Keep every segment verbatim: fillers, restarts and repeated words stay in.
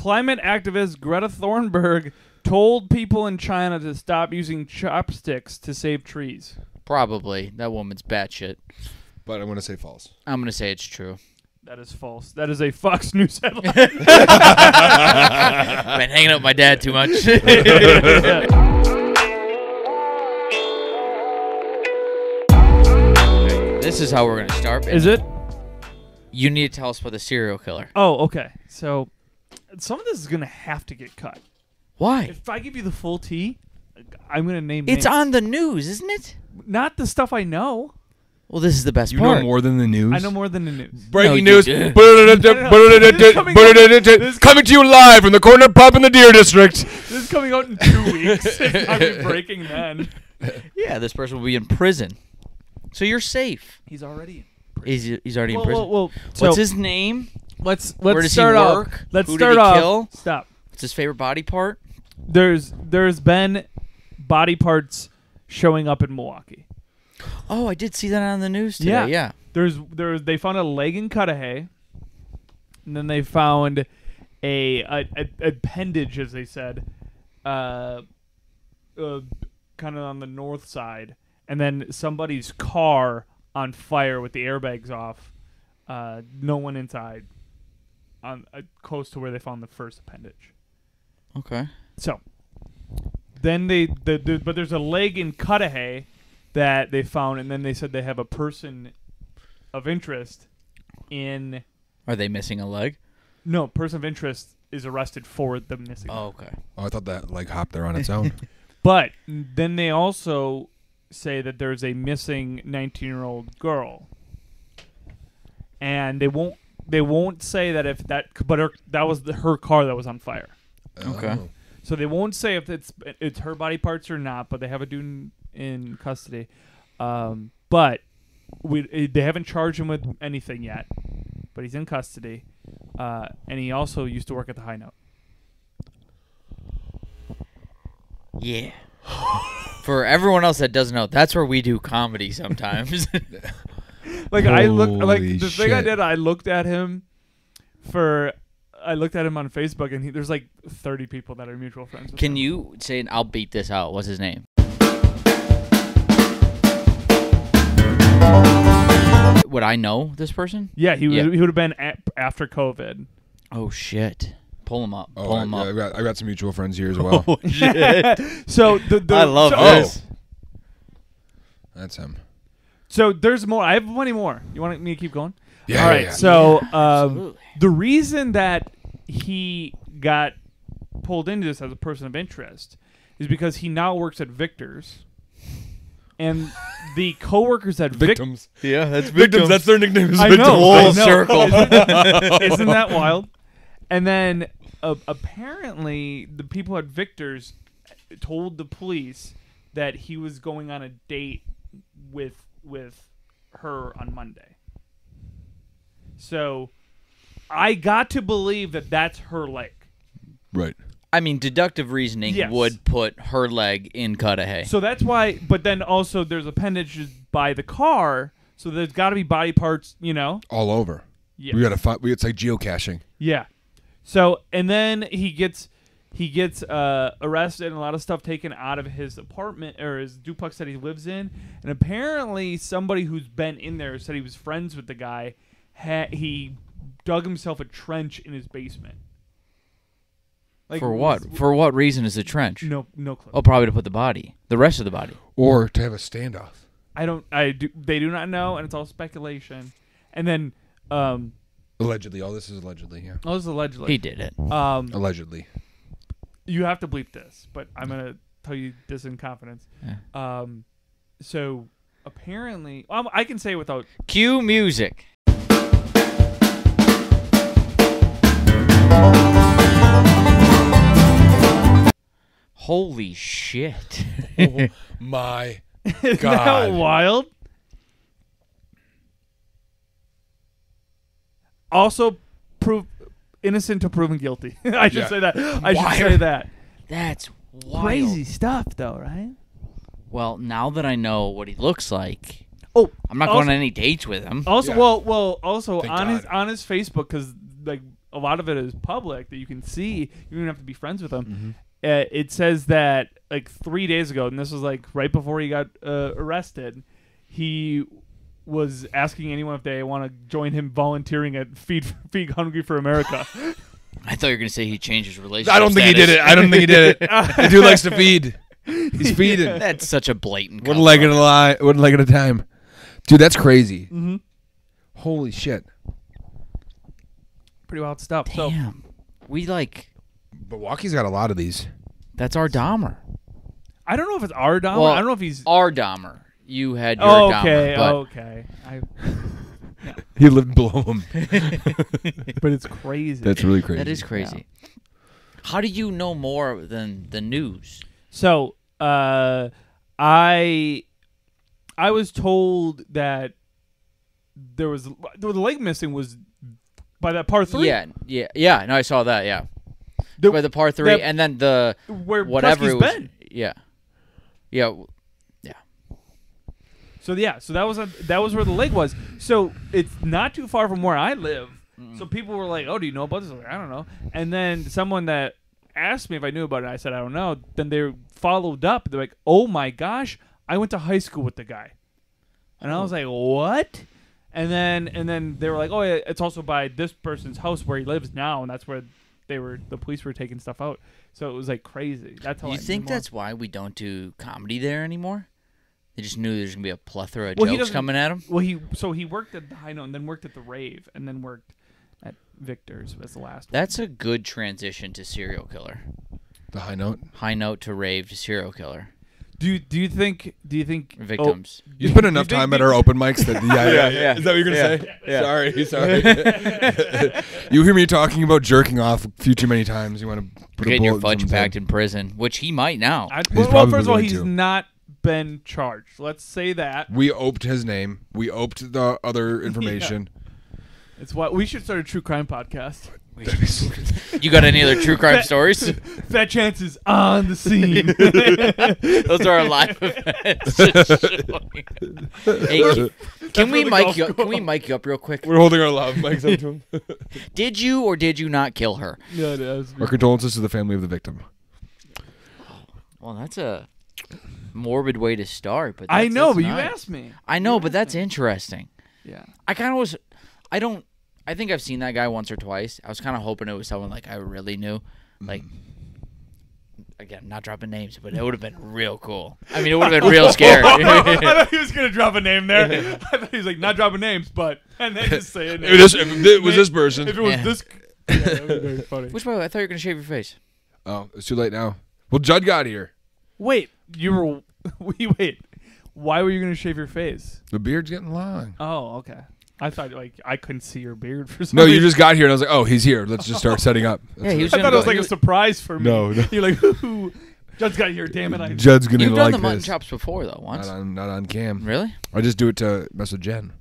Climate activist Greta Thunberg told people in China to stop using chopsticks to save trees. Probably. That woman's batshit. But I'm going to say false. I'm going to say it's true. That is false. That is a Fox News headline. I've been hanging out with my dad too much. This is how we're going to start. Baby. Is it? You need to tell us about the serial killer. Oh, okay. So some of this is going to have to get cut. Why? If I give you the full tea, I'm going to name it. It's names. On the news, isn't it? Not the stuff I know. Well, this is the best you part. You know more than the news? I know more than the news. Breaking no, news. Coming to you live from the corner pub in the Deer District. This is coming out in two weeks. I'll be breaking then. Yeah, this person will be in prison. So you're safe. He's already in prison. He's, he's already well, in prison. Well, well, so what's his name? Let's, let's Where does start he work? Off. Let's Who start did he off. Kill? Stop. What's his favorite body part? There's There's been body parts showing up in Milwaukee. Oh, I did see that on the news today. Yeah, yeah. There's, there's, they found a leg in Cudahy, and then they found a, a, a appendage, as they said, uh, uh, kind of on the north side, and then somebody's car on fire with the airbags off. Uh, no one inside, on uh, close to where they found the first appendage. Okay. So, then they, the, the but there's a leg in Cudahy that they found, and then they said they have a person of interest in... Are they missing a leg? No, person of interest is arrested for the missing oh, leg. Okay. Oh, I thought that leg hopped there on its own. But then they also say that there's a missing nineteen-year-old girl. And they won't they won't say that if that... But her, that was the, her car that was on fire. Okay. Oh. So they won't say if it's it's her body parts or not, but they have a dude... in custody, um, but we they haven't charged him with anything yet. But he's in custody, uh, and he also used to work at the High Note. Yeah. For everyone else that doesn't know, that's where we do comedy sometimes. Like Holy I look, like the shit. Thing I did, I looked at him for. I looked at him on Facebook, and he, there's like thirty people that are mutual friends. With Can him. You say? I'll beat this out. What's his name? Would I know this person? Yeah, he would, yeah. He would have been at, after COVID. Oh, shit. Pull him up. Oh, Pull him I, up. I got, I got some mutual friends here as well. Oh, shit. so the, the, I love so, this. Oh. That's him. So there's more. I have plenty more. You want me to keep going? Yeah. All right. Yeah, so yeah, um, the reason that he got pulled into this as a person of interest is because he now works at Victor's. And the coworkers at Victims. Vic yeah, that's Victims. Victims. That's their nickname. Is I Victims. Know. Full I know. Circle. Isn't that, isn't that wild? And then uh, apparently the people at Victor's told the police that he was going on a date with with her on Monday. So I got to believe that that's her leg. Right. I mean, deductive reasoning yes. would put her leg in Cudahy. So that's why, but then also there's appendages by the car, so there's got to be body parts, you know? All over. Yeah. We got to find, we, it's like geocaching. Yeah. So, and then he gets, he gets uh, arrested and a lot of stuff taken out of his apartment, or his duplex that he lives in, and apparently somebody who's been in there said he was friends with the guy, ha he dug himself a trench in his basement. Like, for what? For what reason is the trench? No, no clue. Oh, probably to put the body, the rest of the body, or to have a standoff. I don't. I do. They do not know, and it's all speculation. And then, um, allegedly, all this is allegedly. Yeah. All this is allegedly. He did it. Um, allegedly. You have to bleep this, but I'm gonna tell you this in confidence. Yeah. Um, so apparently, um, I can say it without cue music. Holy shit. Oh my God. Isn't that wild? Also, prove innocent to proven guilty. I should yeah. say that. I wild. should say that. That's wild. Crazy stuff, though, right? Well, now that I know what he looks like, oh, I'm not also, going on any dates with him. Also, yeah. well, well, also Thank on God. his on his Facebook, because like a lot of it is public that you can see. You don't have to be friends with him. Mm-hmm. Uh, it says that like three days ago, and this was like right before he got uh, arrested, he was asking anyone if they want to join him volunteering at Feed Feed Hungry for America. I thought you were going to say he changed his relationship. I don't think status. he did it. I don't think he did it. The dude likes to feed. He's feeding. Yeah. That's such a blatant. One leg at a lie. One leg at a time. Dude, that's crazy. Mm-hmm. Holy shit. Pretty wild stuff. Damn. So, we like. Milwaukee's got a lot of these. That's our Dahmer. I don't know if it's our Dahmer. Well, I don't know if he's our Dahmer. You had your oh, okay, Dahmer. But... Okay. I... No. He lived below him. But it's crazy. That's really crazy. That is crazy. Yeah. How do you know more than the news? So, uh, I I was told that there was the leg missing was by that par three. Yeah, yeah, yeah. No, I saw that. Yeah, the, by the par three, that, and then the where whatever Kutsky's it was. Been. Yeah, yeah, yeah. So yeah, so that was a, that was where the leg was. So it's not too far from where I live. Mm. So people were like, "Oh, do you know about this?" I was like, I don't know. And then someone that asked me if I knew about it. I said, I don't know. Then they followed up. They're like, oh my gosh, I went to high school with the guy. And oh. I was like, what? And then and then they were like, oh, yeah, it's also by this person's house where he lives now. And that's where they were. The police were taking stuff out. So it was like crazy. That's how you I think that's why we don't do comedy there anymore? They just knew there's going to be a plethora of well, jokes coming at him? Well, he so he worked at the High Note and then worked at the Rave and then worked... at Victor's was the last one. That's a good transition to serial killer. The High Note? High Note to Rave to serial killer. Do do you think do you think victims? Oh, you spent enough time at our open mics that yeah, yeah, yeah. Is that what you're gonna yeah. say? Yeah. Sorry, sorry. You hear me talking about jerking off a few too many times. You want to put getting a your fudge packed in prison, which he might now. I, well, well, first of all, he's to. not been charged. Let's say that we oped his name. We oped the other information. Yeah. It's what we should start a true crime podcast. You got any other true crime fat, stories? Fat Chances on the scene. Those are our live events. Hey, can we mic you up, can we mic you up real quick? We're holding our live mics up to him. Did you or did you not kill her? No, no, was our condolences to the family of the victim. Well, that's a morbid way to start, but that's, I know, that's but nice. You asked me. I know, you but that's me. Interesting. Yeah, I kind of was. I don't. I think I've seen that guy once or twice. I was kind of hoping it was someone like I really knew. Like, again, not dropping names, but it would have been real cool. I mean, it would have been real scary. I thought he was gonna drop a name there. I thought he was like not dropping names, but and then just saying it was, if it was this person. If it was yeah. this, yeah, that would have been funny. Which by the way, I thought you were gonna shave your face. Oh, it's too late now. Well, Judd got here. Wait, you were. We wait. Why were you gonna shave your face? The beard's getting long. Oh, okay. I thought, like, I couldn't see your beard for some reason. No, you just got here, and I was like, oh, he's here. Let's just start setting up. Yeah, he was I thought it was, like, a surprise for me. No, no. You're like, ooh, Judd's got here, damn it. I Judd's going to like this. You've done the mutton chops before, though, once. Not on, not on cam. Really? I just do it to mess with Jen.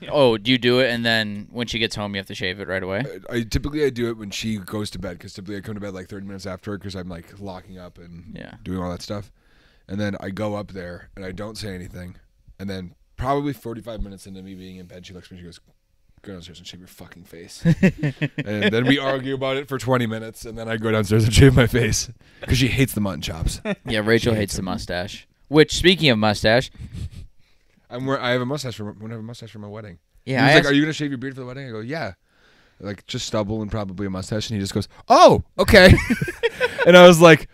Yeah. Oh, you do it, and then when she gets home, you have to shave it right away? I, I Typically, I do it when she goes to bed, because typically I come to bed, like, thirty minutes after her, because I'm, like, locking up and yeah. doing all that stuff. And then I go up there, and I don't say anything, and then... Probably forty-five minutes into me being in bed, she looks at me and she goes, go downstairs and shave your fucking face. And then we argue about it for twenty minutes, and then I go downstairs and shave my face because she hates the mutton chops. Yeah, Rachel hates, hates the mustache. Which, speaking of mustache. I'm I have a mustache for, I'm gonna have a mustache for my wedding. Yeah, he's like, are you going to shave your beard for the wedding? I go, yeah. Like, just stubble and probably a mustache. And he just goes, oh, okay. And I was like,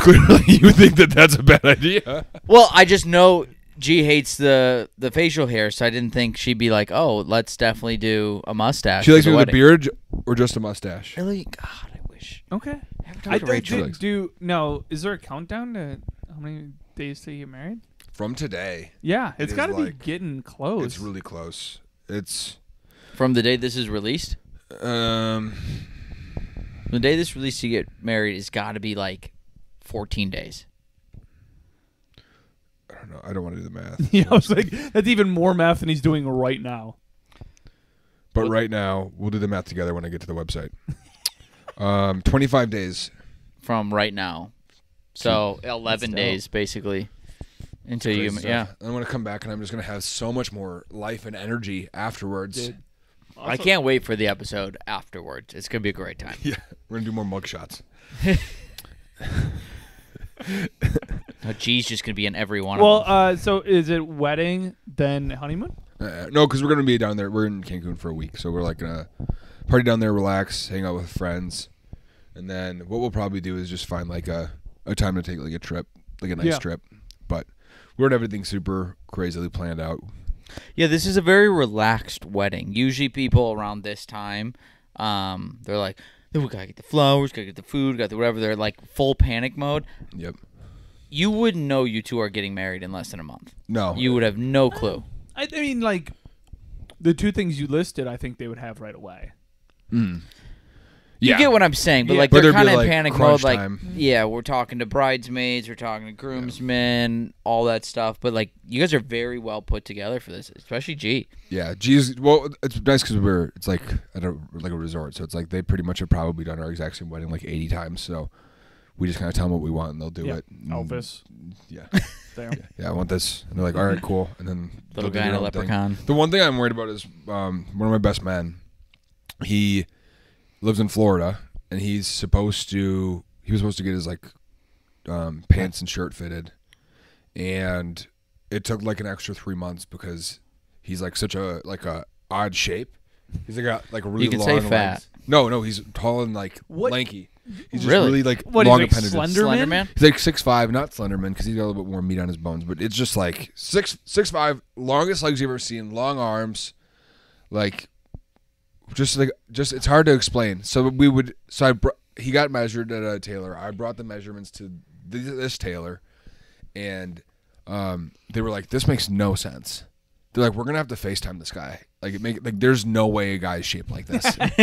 clearly you think that that's a bad idea. Well, I just know... G hates the, the facial hair, so I didn't think she'd be like, oh, let's definitely do a mustache. She likes me with a beard or just a mustache? Really? God, I wish. Okay. I haven't talked to Rachel. Do, no, is there a countdown to how many days till you get married? From today. Yeah, it's got to be getting close. It's really close. It's from the day this is released? Um, The day this is released to get married has got to be like fourteen days. No, I don't want to do the math. Yeah, I was like, that's even more math than he's doing right now. But right now, we'll do the math together when I get to the website. um, twenty-five days. From right now. So eleven days, basically. Until you, stuff. yeah. I'm going to come back, and I'm just going to have so much more life and energy afterwards. Dude. Also, I can't wait for the episode afterwards. It's going to be a great time. Yeah, we're going to do more mug shots. Oh, geez, just going to be in every one well, of them. Well, uh, so is it wedding, then honeymoon? Uh, no, because we're going to be down there. We're in Cancun for a week, so we're like going to party down there, relax, hang out with friends. And then what we'll probably do is just find like a, a time to take like a trip, like a nice yeah. trip. But we don't have anything super crazily planned out. Yeah, this is a very relaxed wedding. Usually people around this time, um, they're like, we got to get the flowers, got to get the food, got the whatever. They're like full panic mode. Yep. You wouldn't know you two are getting married in less than a month. No. You would have no clue. I, I mean, like, the two things you listed, I think they would have right away. Mm. Yeah. You get what I'm saying, but yeah. like but they're kind of in like panic mode. Like, time. yeah, we're talking to bridesmaids, we're talking to groomsmen, yeah. all that stuff. But like, you guys are very well put together for this, especially G. Yeah, G's. Well, it's nice because we're it's like at a like a resort, so it's like they pretty much have probably done our exact same wedding like eighty times. So we just kind of tell them what we want, and they'll do yeah. it. Elvis. Yeah. yeah. Yeah, I want this, and they're like, all right, cool. And then little guy in a leprechaun. Thing. The one thing I'm worried about is um, one of my best men. He. Lives in Florida, and he's supposed to. He was supposed to get his like um, pants and shirt fitted, and it took like an extra three months because he's like such a like a odd shape. He's like a, like a really you can long. You say fat. Legs. No, no, he's tall and like what? lanky. He's just really, really like what, long appendage. Like Slenderman? Slenderman. He's like six five, not Slenderman, because he's got a little bit more meat on his bones. But it's just like six six five, longest legs you've ever seen, long arms, like. Just like, just it's hard to explain. So we would, so I br he got measured at a tailor. I brought the measurements to th this tailor, and um, they were like, "This makes no sense." They're like, "We're gonna have to FaceTime this guy. Like, it make like there's no way a guy's shaped like this." That's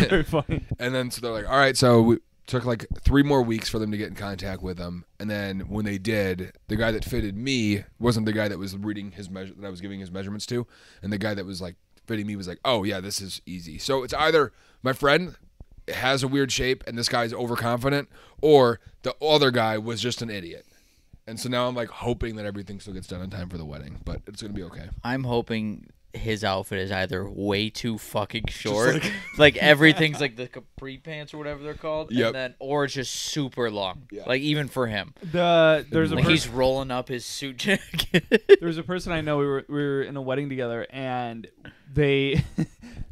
very funny. And then so they're like, "All right." So we took like three more weeks for them to get in contact with him, and then when they did, the guy that fitted me wasn't the guy that was reading his measure that I was giving his measurements to, and the guy that was like. Fitting me was like, oh yeah, this is easy. So it's either my friend has a weird shape and this guy's overconfident, or the other guy was just an idiot. And so now I'm like hoping that everything still gets done in time for the wedding, but it's gonna be okay. I'm hoping his outfit is either way too fucking short, like, like everything's like the capri pants or whatever they're called, yep. and then or it's just super long, yeah. like even for him. The there's like a he's rolling up his suit jacket. There's a person I know we were we were in a wedding together, and they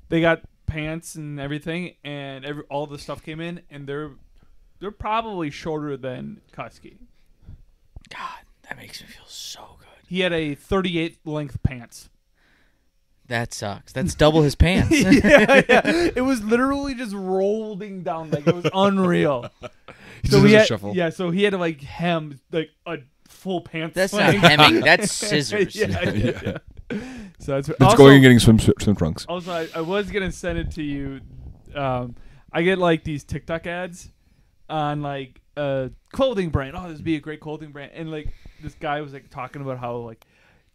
they got pants and everything, and every, all the stuff came in, and they're they're probably shorter than Kutsky. God, that makes me feel so good. He had a thirty-eight length pants. That sucks. That's double his pants. yeah, yeah. It was literally just rolling down. Like, it was unreal. So he had, shuffle. Yeah, so he had to, like, hem, like, a full pants. That's swing. Not hemming. That's scissors. yeah, yeah, yeah. So that's it's also, going and getting swim, swim trunks. Also, I, I was going to send it to you. Um, I get, like, these TikTok ads on, like, a clothing brand. Oh, this would be a great clothing brand. And, like, this guy was, like, talking about how, like,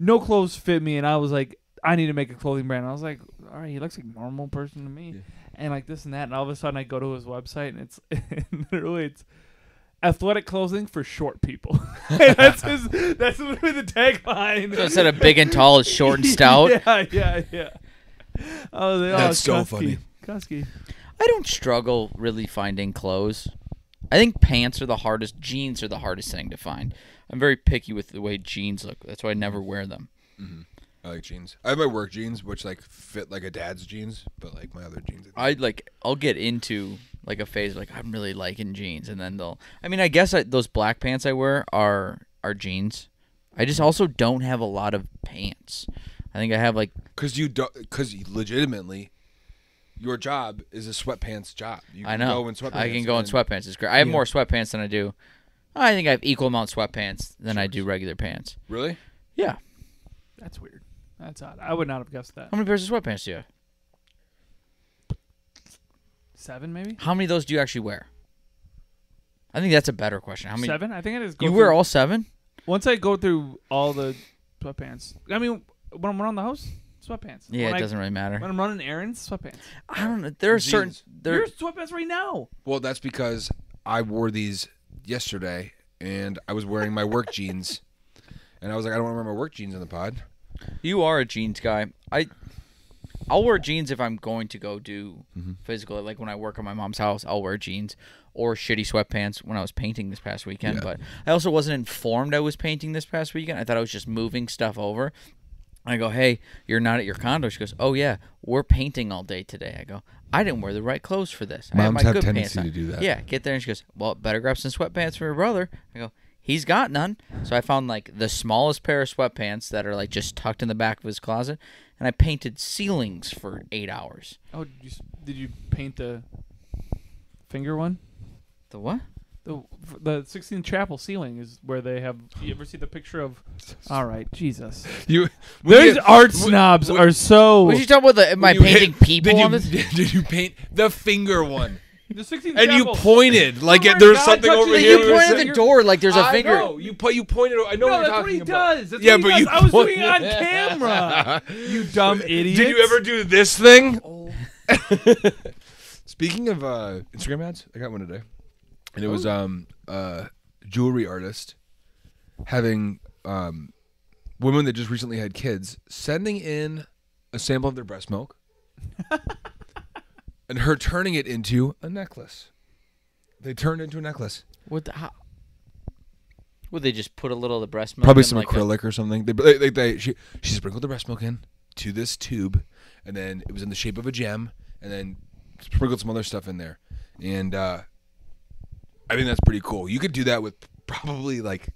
no clothes fit me. And I was like, I need to make a clothing brand. And I was like, all right, he looks like a normal person to me. Yeah. And like this and that. And all of a sudden I go to his website and it's and literally it's athletic clothing for short people. that's his, that's literally the tagline. So instead of big and tall, it's short and stout. yeah, yeah, yeah. Oh, they, that's oh, so Kutsky. funny. Kutsky. I don't struggle really finding clothes. I think pants are the hardest. Jeans are the hardest thing to find. I'm very picky with the way jeans look. That's why I never wear them. Mm-hmm. I like jeans. I have my work jeans, which like fit like a dad's jeans, but like my other jeans. I like. I'll get into like a phase like I'm really liking jeans, and then they'll. I mean, I guess I, those black pants I wear are are jeans. I just also don't have a lot of pants. I think I have like. Because you don't. Because legitimately, your job is a sweatpants job. You can I know. Go in sweatpants I can go in sweatpants. It's great. I have yeah. more sweatpants than I do. I think I have equal amount of sweatpants than sure. I do regular pants. Really? Yeah. That's weird. That's odd. I would not have guessed that. How many pairs of sweatpants do you have? Seven, maybe? How many of those do you actually wear? I think that's a better question. How many? Seven? I think it is. You through... wear all seven? Once I go through all the sweatpants. I mean, when I'm around the house, sweatpants. Yeah, when it I, doesn't really matter. When I'm running errands, sweatpants. I don't know. There are Jeans. certain... There... You're sweatpants right now. Well, that's because I wore these yesterday, and I was wearing my work jeans. And I was like, I don't want to wear my work jeans in the pod. You are a jeans guy. I I'll wear jeans if I'm going to go do mm-hmm. physical. Like when I work at my mom's house, I'll wear jeans or shitty sweatpants when I was painting this past weekend. Yeah. But I also wasn't informed I was painting this past weekend. I thought I was just moving stuff over. I go, hey, you're not at your condo. She goes, oh, yeah, we're painting all day today. I go, I didn't wear the right clothes for this. Moms I had my have good tendency pants on. To do that. Yeah, get there. And she goes, well, better grab some sweatpants for your brother. I go, he's got none. So I found like the smallest pair of sweatpants that are like just tucked in the back of his closet. And I painted ceilings for eight hours. Oh, did you, did you paint the finger one? The what? The the sixteenth Chapel ceiling is where they have. You ever see the picture of? All right, Jesus. You these you, art snobs would, are so. What you talking about? The, am I painting hit, people? Did you, on this? Did you paint the finger one? The sixteenth and Chapel. You pointed like oh there's something over here. You pointed at the door like there's a I finger. Know. You po you pointed. I know no, what you're talking about. That's what he does. That's yeah, what he but does. You I was doing it on camera. You dumb idiot. Did you ever do this thing? Oh. Speaking of uh, Instagram ads, I got one today. And it was um uh jewelry artist having um women that just recently had kids sending in a sample of their breast milk and her turning it into a necklace. They turned into a necklace. What the how? Would they just put a little of the breast milk? Probably in some like acrylic or something. They, they, they, they she she sprinkled the breast milk in to this tube, and then it was in the shape of a gem, and then sprinkled some other stuff in there, and uh. I think that's pretty cool. You could do that with probably like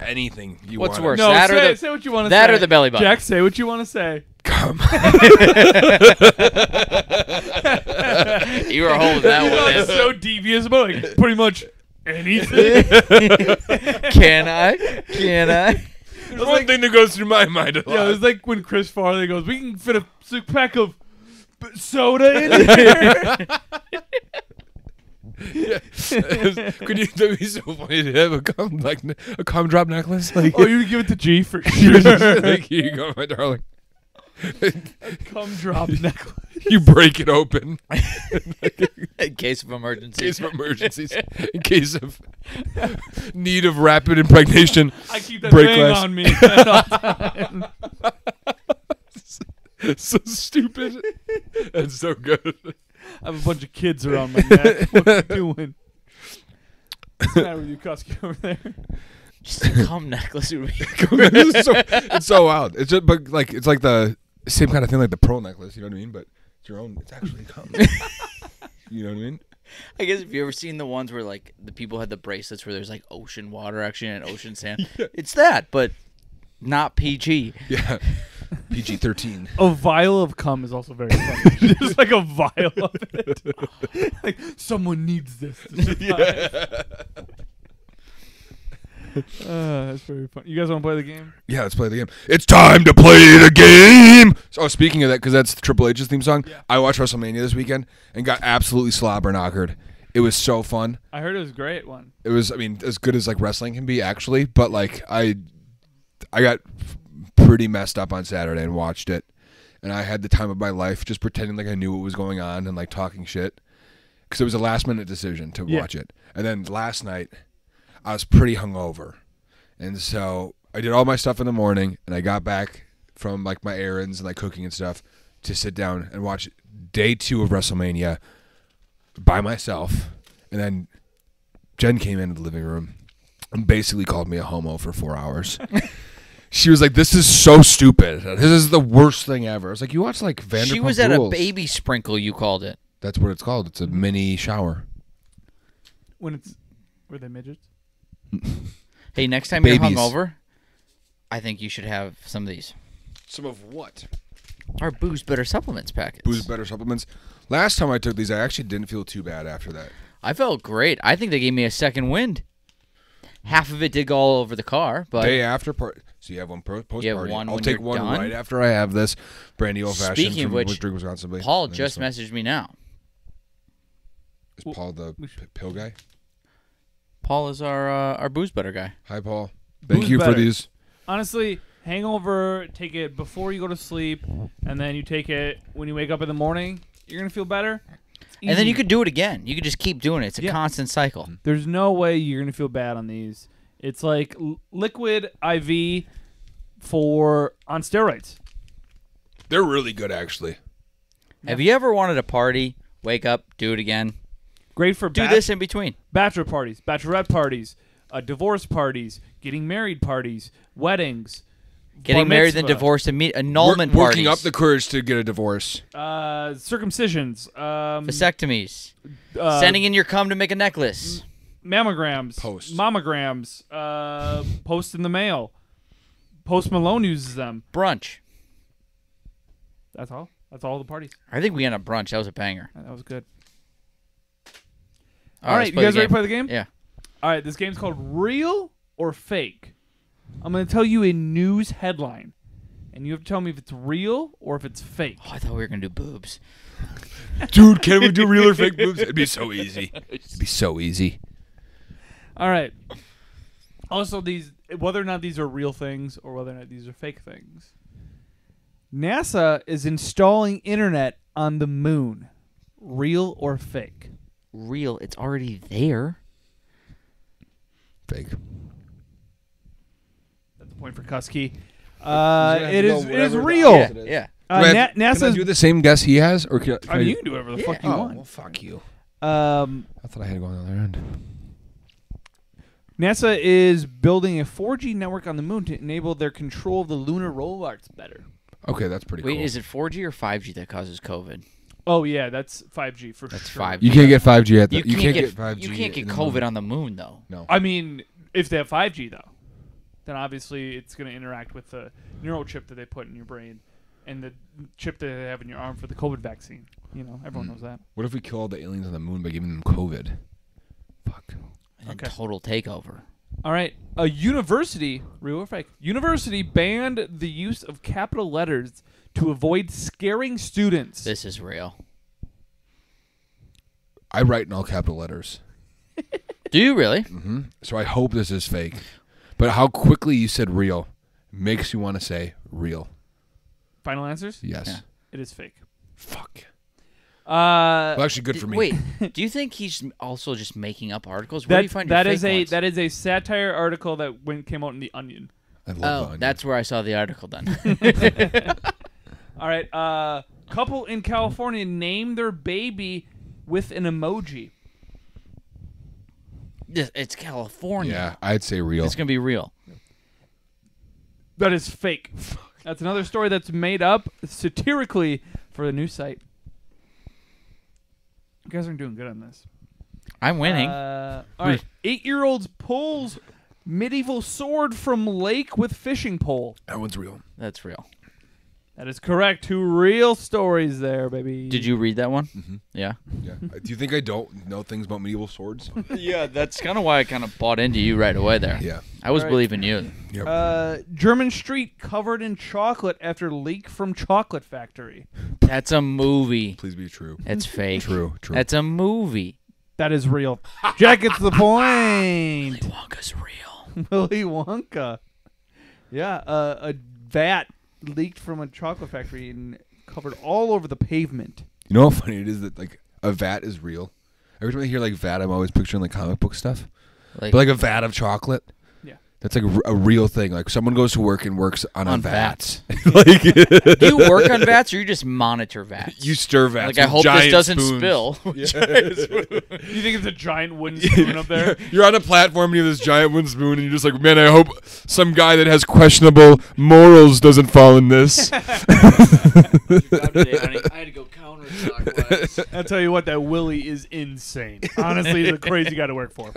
anything you want. What's worse, no, that say, or the, say what you want to say. That or the belly button. Jack, say what you want to say. Come on. You were holding that you one. Know, it's so devious about like pretty much anything. Can I? Can I? There's one like, thing that goes through my mind a lot. Yeah, it's like when Chris Farley goes, "We can fit a pack of soda in here." Yeah. Could you? That'd be so funny to have a cum like a cum drop necklace. Like, oh, you would give it to G for sure. Like, here you go, my darling. A cum drop necklace. You break it open in case of emergency. In case of emergencies. In case of need of rapid impregnation. I keep that thing on me at all time. So stupid. That's so good. I have a bunch of kids around my neck. What are you doing? What's the matter with you, Kutsky, over there? Just a cum necklace would be it's, so, it's so wild. It's just, but like it's like the same kind of thing, like the pearl necklace. You know what I mean? But it's your own. It's actually cum. You know what I mean? I guess if you ever seen the ones where like the people had the bracelets where there's like ocean water actually and ocean sand. Yeah. It's that, but not P G. Yeah. P G thirteen. A vial of cum is also very funny. Just like a vial of it. Like, someone needs this. Yeah. uh, that's very funny. You guys want to play the game? Yeah, let's play the game. It's time to play the game. So, oh, speaking of that, because that's Triple H's theme song, yeah. I watched WrestleMania this weekend and got absolutely slobber knockered. It was so fun. I heard it was a great one. It was, I mean, as good as like wrestling can be, actually. But like, I, I got pretty messed up on Saturday and watched it, and I had the time of my life just pretending like I knew what was going on and like talking shit because it was a last minute decision to yeah. watch it. And then last night I was pretty hungover, and so I did all my stuff in the morning, and I got back from like my errands and like cooking and stuff to sit down and watch day two of WrestleMania by myself. And then Jen came into the living room and basically called me a homo for four hours. She was like, "This is so stupid. This is the worst thing ever." I was like, "You watch like Vanderpump Rules." She was at a baby sprinkle. You called it. That's what it's called. It's a mini shower. When it's were they midgets? Hey, next time Babies. You're hungover, I think you should have some of these. Some of what? Our Booze Better Supplements packets. Booze Better Supplements. Last time I took these, I actually didn't feel too bad after that. I felt great. I think they gave me a second wind. Half of it did go all over the car, but day after part. So you have one post party. I'll take one done. Right after I have this brandy old fashioned. Speaking of which, Wisconsinbly. Paul just messaged me now. Is well, Paul the pill guy? Paul is our uh, our booze better guy. Hi, Paul. Thank booze you better. For these. Honestly, hangover. Take it before you go to sleep, and then you take it when you wake up in the morning. You're gonna feel better. And then you could do it again. You could just keep doing it. It's a yeah. constant cycle. There's no way you're going to feel bad on these. It's like liquid I V for on steroids. They're really good, actually. Yeah. Have you ever wanted to party, wake up, do it again? Great for do bat- this in between. Bachelor parties, bachelorette parties, uh, divorce parties, getting married parties, weddings. Getting married and divorced, imme- annulment Work, working parties. Working up the courage to get a divorce. Uh, circumcisions. Um, Vasectomies. Uh, Sending in your cum to make a necklace. Mammograms. Post. Mammograms. Uh, post in the mail. Post Malone uses them. Brunch. That's all. That's all the parties. I think we end up brunch. That was a banger. That was good. All, all right, you guys ready to play the game? Yeah. All right, this game's called Real or Fake. I'm going to tell you a news headline, and you have to tell me if it's real or if it's fake. Oh, I thought we were going to do boobs. Dude, can we do real or fake boobs? It'd be so easy. It'd be so easy. All right. Also, these whether or not these are real things or whether or not these are fake things. NASA is installing internet on the moon. Real or fake? Real. It's already there. Fake. Point for Kutsky. Uh, it is it is real. Yeah. yeah. Uh, Na- NASA can I do the same guess he has, or can I, can I mean, I, you can do whatever the yeah. fuck you oh, want. Well, fuck you. Um, I thought I had to go on the other end. NASA is building a four G network on the moon to enable their control of the lunar rollouts better. Okay, that's pretty. Wait, cool. Wait, is it four G or five G that causes COVID? Oh yeah, that's five G for that's sure. That's five G. You can't get five G at the. You, you can't, can't get five G. You can't get COVID moon. on the moon though. No. I mean, if they have five G though. Then obviously it's going to interact with the neural chip that they put in your brain and the chip that they have in your arm for the COVID vaccine. You know, everyone mm. knows that. What if we kill all the aliens on the moon by giving them COVID? Fuck. And okay. Total takeover. All right. A university, real or fake, university banned the use of capital letters to avoid scaring students. This is real. I write in all capital letters. Do you really? Mm-hmm. So I hope this is fake. But how quickly you said real makes you want to say real. Final answers? Yes. Yeah. It is fake. Fuck. Uh, well, actually, good d- for me. Wait, do you think he's also just making up articles? Where that, do you find your that fake is a ones? That is a satire article that when came out in The Onion. I love oh, The Onion. That's where I saw the article then. All right. Uh, couple in California named their baby with an emoji. It's California. Yeah, I'd say real. It's going to be real. That is fake. That's another story that's made up satirically for a news site. You guys aren't doing good on this. I'm winning. Uh, all right. Eight-year-old pulls medieval sword from lake with fishing pole. That one's real. That's real. That is correct. Two real stories there, baby. Did you read that one? Mm-hmm. Yeah. Yeah. Do you think I don't know things about medieval swords? Yeah, that's kind of why I kind of bought into you right away there. Yeah. I was right. believing you. Yep. Uh, German street covered in chocolate after leak from chocolate factory. That's a movie. Please be true. That's fake. True, true. That's a movie. That is real. Jack gets the point. Willy Wonka's real. Willy Wonka. Yeah, uh, a vat. Leaked from a chocolate factory and covered all over the pavement. You know how funny it is that like a vat is real. Every time I hear like vat, I'm always picturing like comic book stuff, like, but like a vat of chocolate. Yeah, that's like a, a real thing. Like someone goes to work and works on, on a vat. Vats. Like, do you work on vats or you just monitor vats? You stir vats. Like I hope this doesn't spoons. spill. Yeah. You think it's a giant wooden spoon up there? You're on a platform and you have this giant wooden spoon and you're just like, man, I hope some guy that has questionable morals doesn't fall in this. Today, I had to go counterclockwise. I'll tell you what, that Willie is insane. Honestly, he's a crazy guy to work for.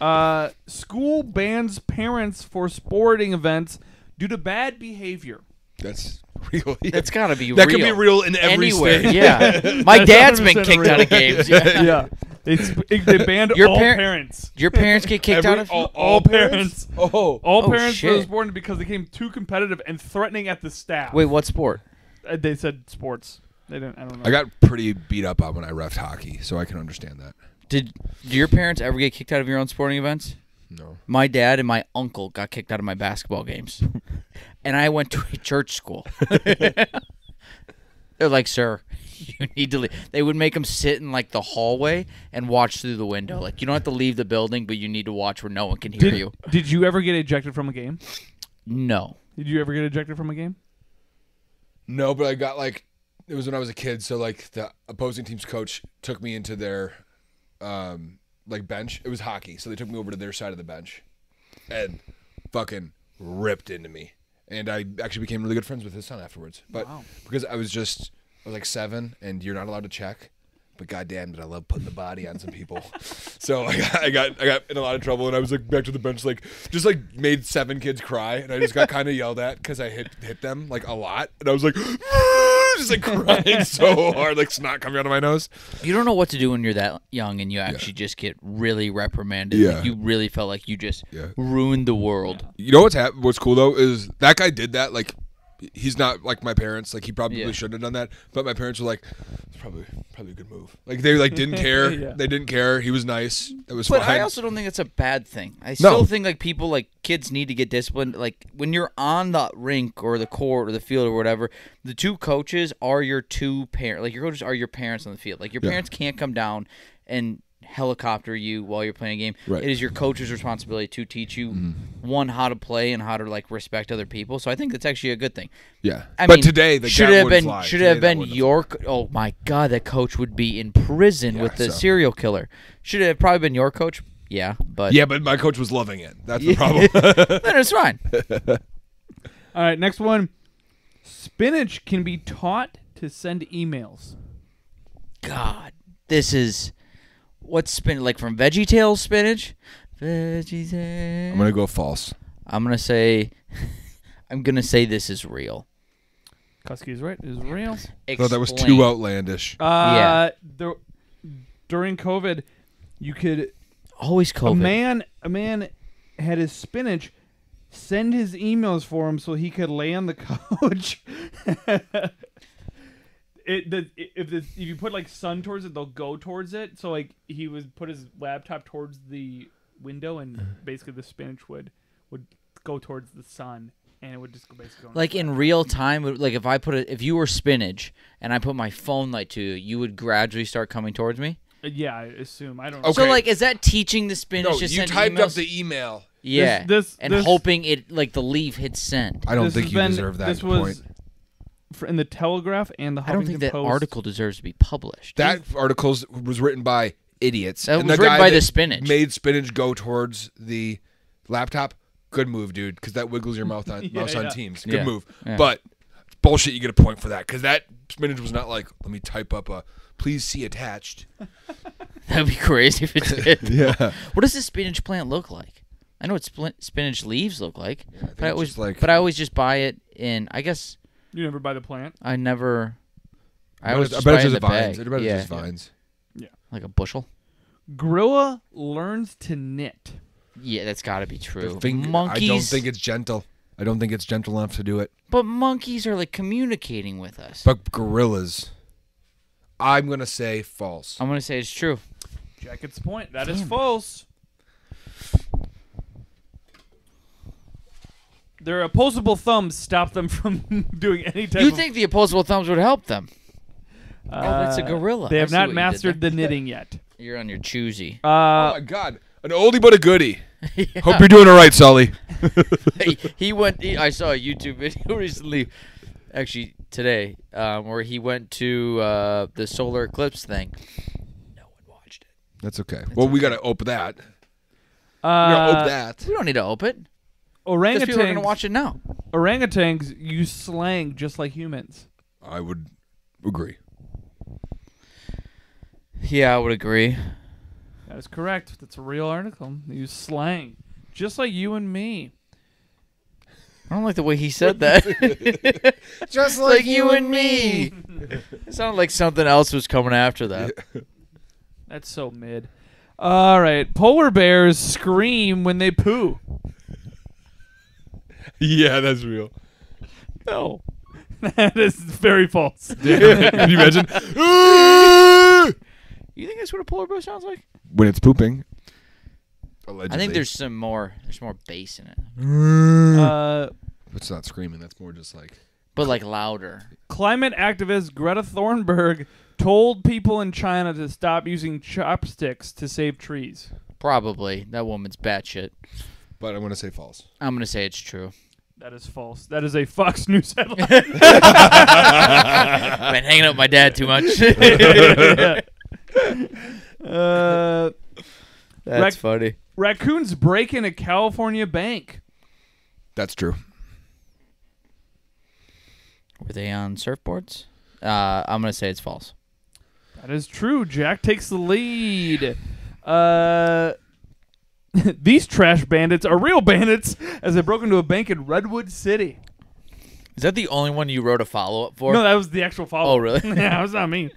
Uh, school bans parents for sporting events due to bad behavior. That's real. Yeah. That's gotta be that real. That could be real in every Anywhere, state. Yeah. My dad's been kicked real. out of games. Yeah. yeah. It's, it, they banned your all par- parents. Your parents get kicked every, out of all, all, all parents. parents. Oh. All oh, parents shit. for sporting because they became too competitive and threatening at the staff. Wait, what sport? Uh, they said sports. They didn't I don't know. I got pretty beat up on when I reffed hockey, so I can understand that. Did do your parents ever get kicked out of your own sporting events? No. My dad and my uncle got kicked out of my basketball games. And I went to a church school. They're like, sir, you need to leave. They would make them sit in like the hallway and watch through the window. Like, you don't have to leave the building, but you need to watch where no one can hear did, you. Did you ever get ejected from a game? No. Did you ever get ejected from a game? No, but I got like it was when I was a kid. So like the opposing team's coach took me into their um, like bench. It was hockey. So they took me over to their side of the bench and fucking ripped into me. And I actually became really good friends with his son afterwards. But wow. because I was just, I was like seven and you're not allowed to check. But goddamn, did I love putting the body on some people? So I got, I got I got in a lot of trouble, and I was like back to the bench, like just like made seven kids cry, and I just got kind of yelled at because I hit hit them like a lot, and I was like just like crying so hard, like snot coming out of my nose. You don't know what to do when you're that young, and you actually yeah. just get really reprimanded. Yeah, like, you really felt like you just yeah. ruined the world. You know what's hap what's cool though is that guy did that like. He's not like my parents. Like he probably yeah. shouldn't have done that. But my parents were like, "It's probably probably a good move." Like they like didn't care. yeah. They didn't care. He was nice. It was but fine. But I also don't think it's a bad thing. I still no. think like people like kids need to get disciplined. Like when you're on the rink or the court or the field or whatever, the two coaches are your two parents. Like your coaches are your parents on the field. Like your yeah. parents can't come down and helicopter you while you're playing a game. Right. It is your coach's responsibility to teach you mm-hmm. one how to play and how to like respect other people. So I think that's actually a good thing. Yeah, I but mean, today the should have been fly. should today have been your fly. oh my god, that coach would be in prison yeah, with the so. serial killer. Should have probably been your coach. Yeah, but yeah, but my coach was loving it. That's the problem. Then it's fine. All right, next one. Spinach can be taught to send emails. God, this is. What's spinach? Like from Veggie Tales spinach? Veggie Tales. I'm gonna go false. I'm gonna say, I'm gonna say this is real. Kutsky is right. Is real. I thought that was too outlandish. Uh, yeah. During COVID, you could always COVID. A man, a man had his spinach send his emails for him so he could lay on the couch. It, the, if, the, if you put like sun towards it, they'll go towards it. So like he was put his laptop towards the window, and basically the spinach would would go towards the sun, and it would just go basically. Go like in real time, like if I put it, if you were spinach and I put my phone light to you, you would gradually start coming towards me. Yeah, I assume I don't. know. Okay. So like, is that teaching the spinach? No, to you send typed emails? Up the email. Yeah, this, this and this, hoping it like the leaf hits send. I don't think you been, deserve that this point. Was, in the Telegraph and the Huffington Post. I don't think that article deserves to be published. That article was written by idiots. That and was the written guy by that the spinach. Made spinach go towards the laptop. Good move, dude, because that wiggles your mouth on yeah, mouse yeah. on Teams. Good yeah. move. Yeah. But bullshit, you get a point for that because that spinach was not like, let me type up a please see attached. That'd be crazy if it did. yeah. What does this spinach plant look like? I know what spinach leaves look like, yeah, I but I always like, but I always just buy it in. I guess. You never buy the plant? I never. I always just buy the bag. I bet it's just vines. Yeah. Like a bushel. Gorilla learns to knit. Yeah, that's got to be true. Thing, monkeys. I don't think it's gentle. I don't think it's gentle enough to do it. But monkeys are like communicating with us. But gorillas. I'm going to say false. I'm going to say it's true. Jacket's point. That Damn. is false. Their opposable thumbs stop them from doing any type You of think the opposable thumbs would help them. Uh, oh, that's a gorilla. They have not mastered the knitting yet. You're on your choosy. Uh, oh, my God. An oldie but a goodie. yeah. Hope you're doing all right, Sully. hey, he went. He, I saw a YouTube video recently, actually today, um, where he went to uh, the solar eclipse thing. No one watched it. That's okay. That's well, okay. we got to open that. Uh, we got to that. We don't need to open it. Orangutans, people are going to watch it now. Orangutans use slang just like humans. I would agree. Yeah, I would agree. That is correct. That's a real article. They use slang just like you and me. I don't like the way he said that. just like, like you and me. It sounded like something else was coming after that. Yeah. That's so mid. All right. Polar bears scream when they poo. Yeah, that's real. No. That is very false. Yeah. Can you imagine? You think that's what a polar bear sounds like? When it's pooping. Allegedly. I think there's some more there's more bass in it. Uh it's not screaming, that's more just like But like louder. Climate activist Greta Thunberg told people in China to stop using chopsticks to save trees. Probably. That woman's batshit. But I'm gonna say false. I'm gonna say it's true. That is false. That is a Fox News headline. I've been hanging out with my dad too much. yeah. uh, That's rac- funny. Raccoons break in a California bank. That's true. Were they on surfboards? Uh, I'm going to say it's false. That is true. Jack takes the lead. Uh... These trash bandits are real bandits as they broke into a bank in Redwood City. Is that the only one you wrote a follow-up for? No, that was the actual follow-up. Oh, really? Yeah, that's not me.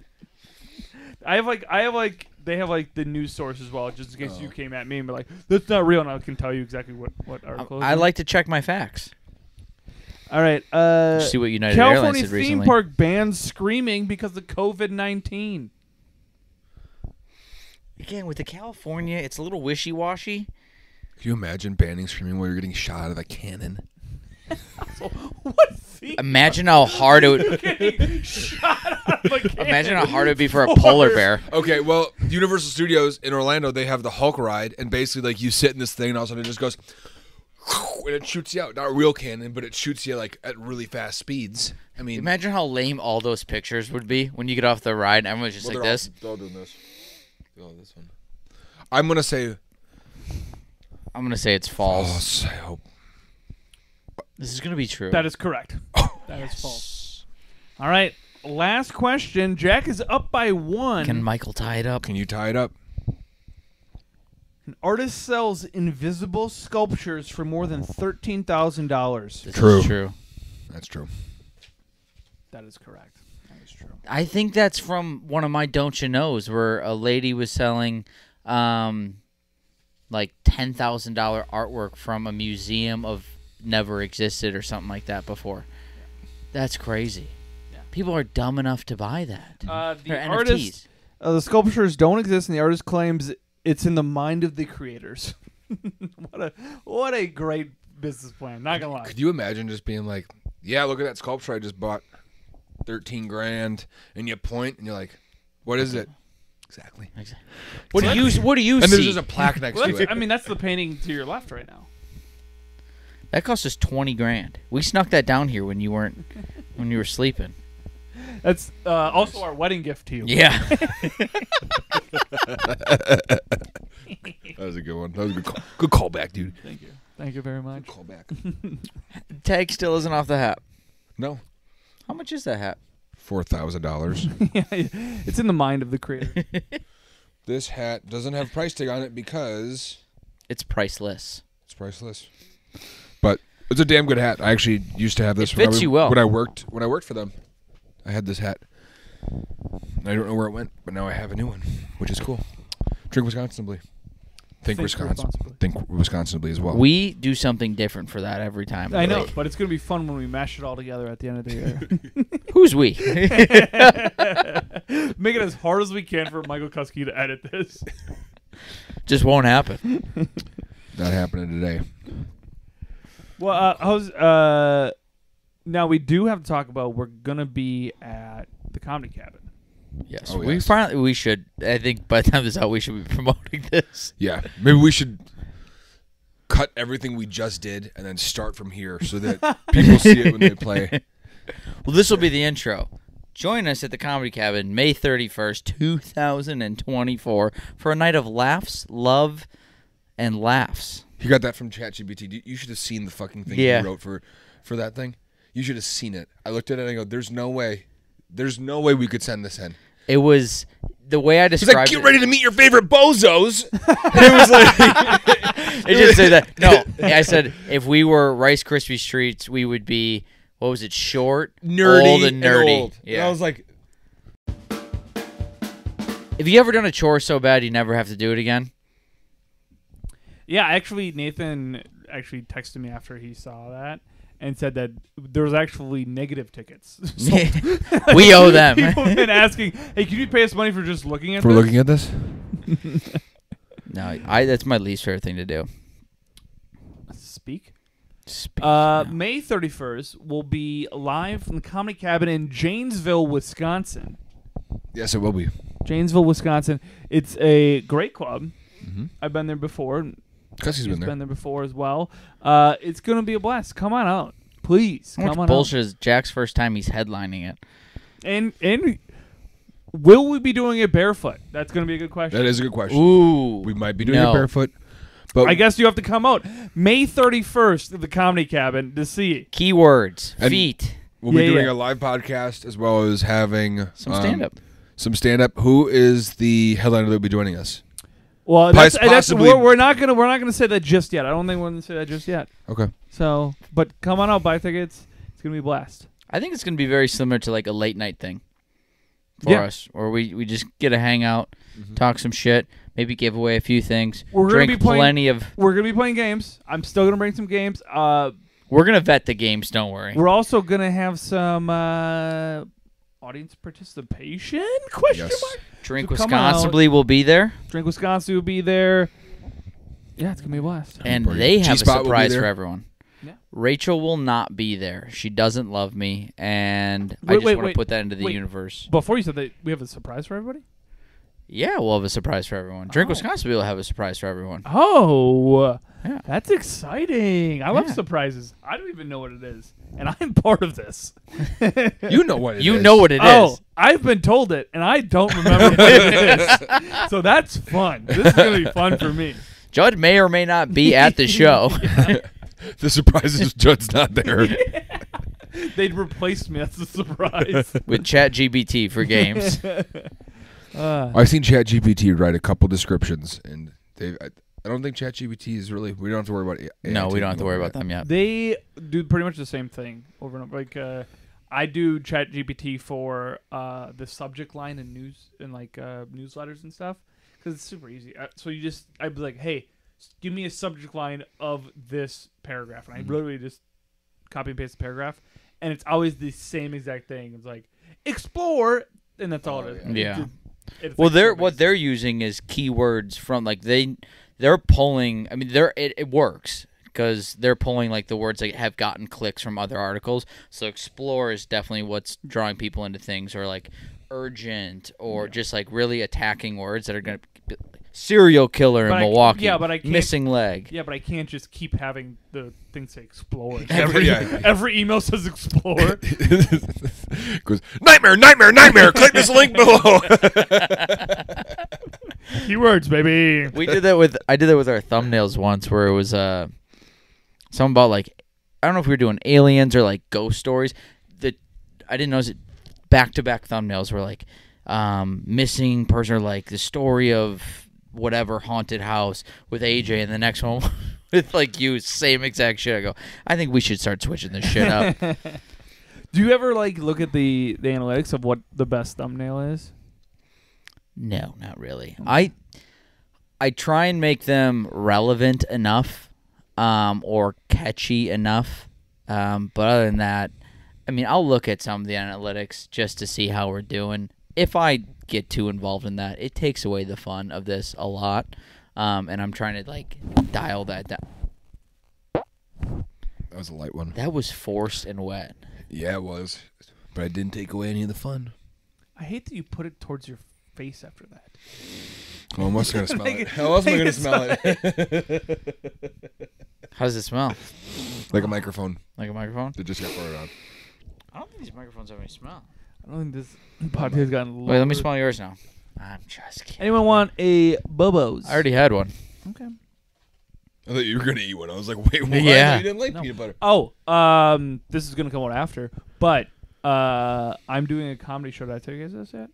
I have, like, I have like, they have, like, the news source as well, just in case oh. you came at me and be like, that's not real, and I can tell you exactly what, what article. I, I like to check my facts. All right. Uh, see what United California Airlines did recently. California theme park bans screaming because of COVID nineteen. Again, with the California, it's a little wishy-washy. Could you imagine banning screaming while you're getting shot out of a cannon? What? Imagine how hard it would. Shot out of a cannon. Imagine how hard it would be for a polar bear. Okay, well, Universal Studios in Orlando, they have the Hulk ride, and basically, like, you sit in this thing, and all of a sudden it just goes, and it shoots you out. Not a real cannon, but it shoots you, like, at really fast speeds. I mean, imagine how lame all those pictures would be when you get off the ride. And everyone's just well, like they're this. All, they're all doing this. Oh, this one. I'm gonna say. I'm gonna say it's false. false. I hope this is gonna be true. That is correct. Oh, that yes. is false. All right, last question. Jack is up by one. Can Michael tie it up? Can you tie it up? An artist sells invisible sculptures for more than thirteen thousand dollars. True. Is true. That's true. That is correct. I think that's from one of my don't you knows where a lady was selling um, like ten thousand dollars artwork from a museum of never existed or something like that before. Yeah. That's crazy. Yeah. People are dumb enough to buy that. Uh, the artist, uh, the sculptures don't exist, and the artist claims it's in the mind of the creators. What a what a great business plan. Not gonna lie. Could you imagine just being like, yeah, look at that sculpture I just bought. Thirteen grand, and you point, and you're like, "What is it?" Exactly. Exactly. What do you What do you see? And there's just a plaque next well, to it. I mean, that's the painting to your left right now. That cost us twenty grand. We snuck that down here when you weren't, when you were sleeping. That's uh, also our wedding gift to you. Yeah. That was a good one. That was a good call. Good callback, dude. Thank you. Thank you very much. Good callback. Tag still isn't off the hat. No. How much is that hat? four thousand dollars. Yeah, it's in the mind of the creator. This hat doesn't have price tag on it because... It's priceless. It's priceless. But it's a damn good hat. I actually used to have this it when, fits I, you well. when I worked when I worked for them. I had this hat. I don't know where it went, but now I have a new one, which is cool. Drink Wisconsinbly. Think, Think Wisconsin. Responsibly. Think Wisconsinbly as well. We do something different for that every time. I know, but it's going to be fun when we mash it all together at the end of the year. Who's we? Make it as hard as we can for Michael Kutsky to edit this. Just won't happen. Not happening today. Well, uh, I was, uh, now we do have to talk about we're going to be at the Comedy Cabin. Yes, oh, we yes. finally we should. I think by the time this is out, we should be promoting this. Yeah, maybe we should cut everything we just did and then start from here so that people see it when they play. Well, this will be the intro. Join us at the Comedy Cabin, May thirty-first, two thousand twenty-four, for a night of laughs, love, and laughs. You got that from ChatGPT. You should have seen the fucking thing yeah. you wrote for, for that thing. You should have seen it. I looked at it and I go, "There's no way." There's no way we could send this in. It was the way I described it. Like, get it, ready to meet your favorite bozos. It was like. It just said that. No, I said if we were Rice Krispie Treats, we would be, what was it, short, nerdy, old, and nerdy. And old. Yeah. And I was like. Have you ever done a chore so bad you never have to do it again? Yeah, actually, Nathan actually texted me after he saw that. And said that there was actually negative tickets. So we owe them. People have been asking, "Hey, can you pay us money for just looking at for this?" For looking at this? No, I, that's my least favorite thing to do. Speak. Speak uh, no. May thirty-first will be live from the Comedy Cabin in Janesville, Wisconsin. Yes, it will be. Janesville, Wisconsin. It's a great club. Mm-hmm. I've been there before. Kutsky's been there. been there before as well. Uh, it's going to be a blast. Come on out. Please. How much come on bullshit out. Is Jack's first time he's headlining it? And and will we be doing it barefoot? That's going to be a good question. That is a good question. Ooh. We might be doing no. it barefoot. But I guess you have to come out May thirty-first at the Comedy Cabin to see it. Keywords. And feet. We'll yeah, be doing yeah. a live podcast as well as having some stand-up. Um, some stand-up. Who is the headliner that will be joining us? Well, that's, that's, we're, we're not gonna we're not gonna say that just yet. I don't think we're gonna say that just yet. Okay. So, but come on out, buy tickets. It's gonna be a blast. I think it's gonna be very similar to like a late night thing for yeah. us, where we we just get a hangout, mm-hmm. talk some shit, maybe give away a few things. We're drink gonna be playing, plenty of. We're gonna be playing games. I'm still gonna bring some games. Uh, we're gonna vet the games. Don't worry. We're also gonna have some. Uh, Audience participation? Question yes. mark? Drink so Wisconsinbly will be there. Drink Wisconsin will be there. Yeah, it's going to be a blast. And they have G-Spot a surprise for everyone. Yeah. Rachel will not be there. She doesn't love me, and wait, I just want to put that into the wait. universe. Before you said that, we have a surprise for everybody? Yeah, we'll have a surprise for everyone. Drink oh. Wisconsin will have a surprise for everyone. Oh, yeah. That's exciting. I yeah. love surprises. I don't even know what it is, and I'm part of this. You know what it you is. You know what it oh, is. Oh, I've been told it, and I don't remember what it is. So that's fun. This is going to be fun for me. Judd may or may not be at the show. The surprise is Judd's not there. Yeah. They'd replace me. That's a surprise. With Chat G P T for games. Uh, I've seen Chat G P T write a couple descriptions, and they I, I don't think Chat G P T is really. We don't have to worry about it. No, we don't have to worry about them yet. They do pretty much the same thing over and over. Like uh, I do Chat G P T for uh, the subject line and news and like uh, newsletters and stuff because it's super easy. Uh, so you just I'd be like, hey, give me a subject line of this paragraph, and I mm-hmm. literally just copy and paste the paragraph, and it's always the same exact thing. It's like explore, and that's all oh, it is. Yeah. yeah. It, it, It's well, like they're what they're using is keywords from like they they're pulling. I mean, they're it, it works because they're pulling like the words that have gotten clicks from other articles. So explore is definitely what's drawing people into things, or like urgent, or yeah. just like really attacking words that are gonna be, serial killer but in I, Milwaukee. Yeah, but I can't, missing leg. Yeah, but I can't just keep having the thing say explore. Every yeah. every email says explore. Goes nightmare, nightmare, nightmare. Click this link below. Keywords, baby. We did that with I did that with our thumbnails once, where it was uh something about like I don't know if we were doing aliens or like ghost stories. The I didn't notice it. Back to back thumbnails were like um, missing person, or like the story of whatever haunted house with A J, and the next one with like you, same exact shit. I go, I think we should start switching this shit up. Do you ever like look at the, the analytics of what the best thumbnail is? No, not really. I I try and make them relevant enough um, or catchy enough, um, but other than that, I mean, I'll look at some of the analytics just to see how we're doing. If I get too involved in that, it takes away the fun of this a lot, um, and I'm trying to like dial that down. That was a light one. That was forced and wet. Yeah, it was, but it didn't take away any of the fun. I hate that you put it towards your face after that. Well, I'm also gonna smell it. How else am I gonna smell it? How does it smell? Like a microphone. Like a microphone. It just got poured out. I don't think these microphones have any smell. I don't think this podcast has gotten lower. Wait, let me smell yours now. I'm just kidding. Anyone want a Bobo's? I already had one. Okay. I thought you were going to eat one. I was like, wait, what? Yeah. You didn't like no. peanut butter. Oh, um, this is going to come out after, but uh, I'm doing a comedy show. Did I tell you guys this yet?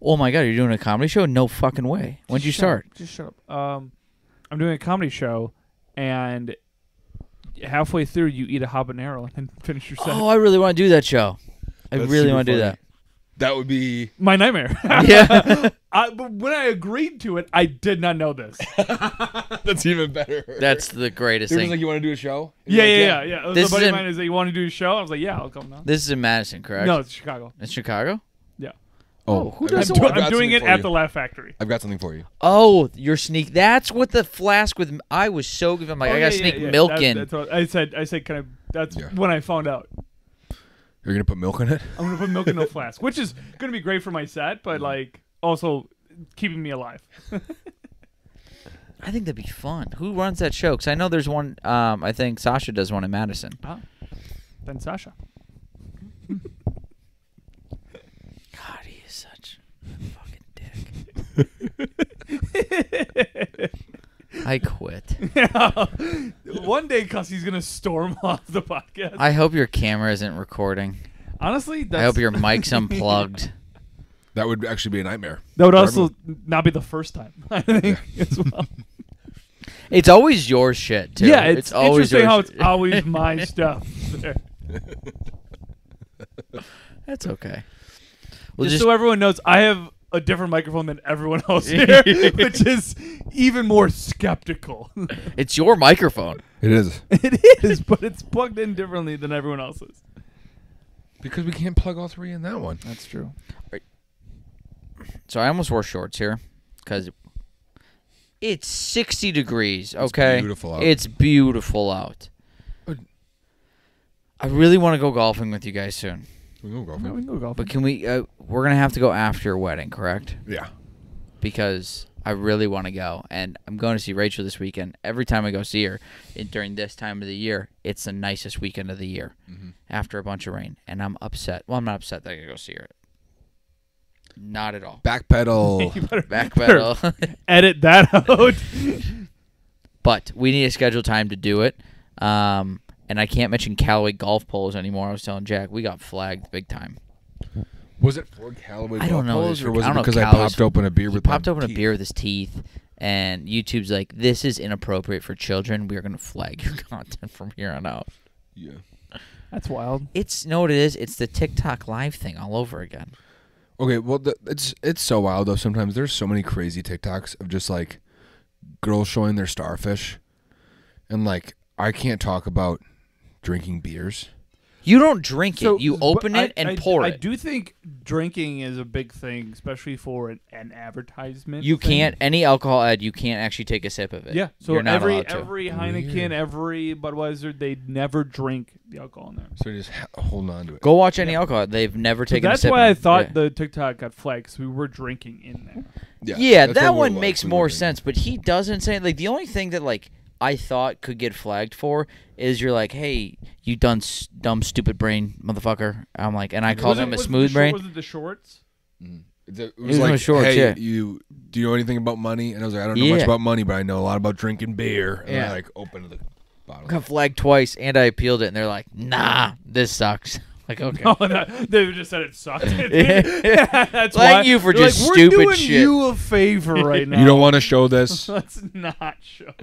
Oh, my God. You're doing a comedy show? No fucking way. When did you start? Up. Just shut up. Um, I'm doing a comedy show, and halfway through, you eat a habanero and finish your set. Oh, I really want to do that show. I That's really want to do that. That would be my nightmare. Yeah. I, but when I agreed to it, I did not know this. That's even better. That's the greatest thing. It was like, you want to do a show? Yeah, like, yeah, yeah, yeah, yeah. This buddy of mine is that you want to do a show? I was like, yeah, I'll come now. This is in Madison, correct? No, it's Chicago. It's Chicago? Yeah. Oh, who does I'm, do, I'm doing it at you. the Laugh Factory. I've got something for you. Oh, your sneak. That's what the flask with. I was so good. I'm like, oh, I got to yeah, sneak yeah, yeah. milk that's, in. That's what I said, I said, can I? That's yeah. when I found out. You're going to put milk in it? I'm going to put milk in the flask, which is going to be great for my set, but like also keeping me alive. I think that'd be fun. Who runs that show? Because I know there's one, um, I think Sasha does one in Madison. Oh, then Sasha. God, he is such a fucking dick. I quit. One day, Cussy's going to storm off the podcast. I hope your camera isn't recording. Honestly, that's... I hope your mic's unplugged. That would actually be a nightmare. That would also everyone. Not be the first time, I think, yeah. as well. It's always your shit, too. Yeah, it's, it's always interesting how shit. It's always my stuff. That's okay. Well, just, just so everyone knows, I have a different microphone than everyone else here, which is even more skeptical. It's your microphone. It is. It is, but it's plugged in differently than everyone else's. Because we can't plug all three in that one. That's true. So I almost wore shorts here because it's sixty degrees, okay? It's beautiful out. It's beautiful out. I really want to go golfing with you guys soon. We can go golfing. No, we can go golfing. But can we, uh, we're going to have to go after your wedding, correct? Yeah. Because I really want to go, and I'm going to see Rachel this weekend. Every time I go see her it, during this time of the year, it's the nicest weekend of the year mm-hmm. after a bunch of rain, and I'm upset. Well, I'm not upset that I can go see her. Not at all. Backpedal. Backpedal. Edit that out. But we need to schedule time to do it. Um, and I can't mention Callaway golf poles anymore. I was telling Jack, we got flagged big time. Was it for Callaway I golf don't know, poles? Or was it because I popped open a beer with my teeth? popped open a beer with his teeth. And YouTube's like, this is inappropriate for children. We are going to flag your content from here on out. Yeah. That's wild. It's, you know what it is? It's the TikTok live thing all over again. Okay, well, the, it's it's so wild, though. Sometimes there's so many crazy TikToks of just, like, girls showing their starfish. And, like, I can't talk about drinking beers. You don't drink so, it. You open it I, and I, pour I, it. I do think drinking is a big thing, especially for an, an advertisement You thing. Can't, any alcohol ad, you can't actually take a sip of it. Yeah, so You're not every, every Heineken, Weird. every Budweiser, they never drink the alcohol in there. So just hold on to it. Go watch any yeah. alcohol. They've never taken so a sip. That's why I thought yeah. the TikTok got flagged, because we were drinking in there. Yeah, yeah that one like makes more sense, but he doesn't say, like, the only thing that, like, I thought could get flagged for is you're like, hey, you done s dumb, stupid brain, motherfucker. I'm like, and I called him a smooth brain. Was it the shorts? Mm. The, it was, it was like, the shorts, hey, yeah. you, do you know anything about money? And I was like, I don't know yeah. much about money, but I know a lot about drinking beer. And yeah. I like opened the bottle. Got flagged twice, and I appealed it, and they're like, nah, this sucks. Like, okay. No, no, they just said it sucked. That's like why. you for They're just like, stupid we're doing shit. You a favor right now. You don't want to show this. Let's not show.